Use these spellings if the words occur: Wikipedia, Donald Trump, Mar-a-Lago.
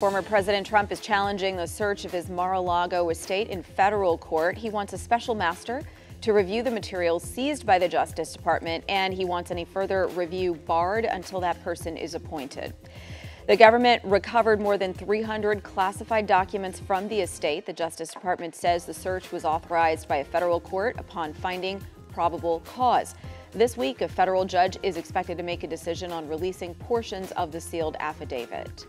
Former President Trump is challenging the search of his Mar-a-Lago estate in federal court. He wants a special master to review the materials seized by the Justice Department, and he wants any further review barred until that person is appointed. The government recovered more than 300 classified documents from the estate. The Justice Department says the search was authorized by a federal court upon finding probable cause. This week, a federal judge is expected to make a decision on releasing portions of the sealed affidavit.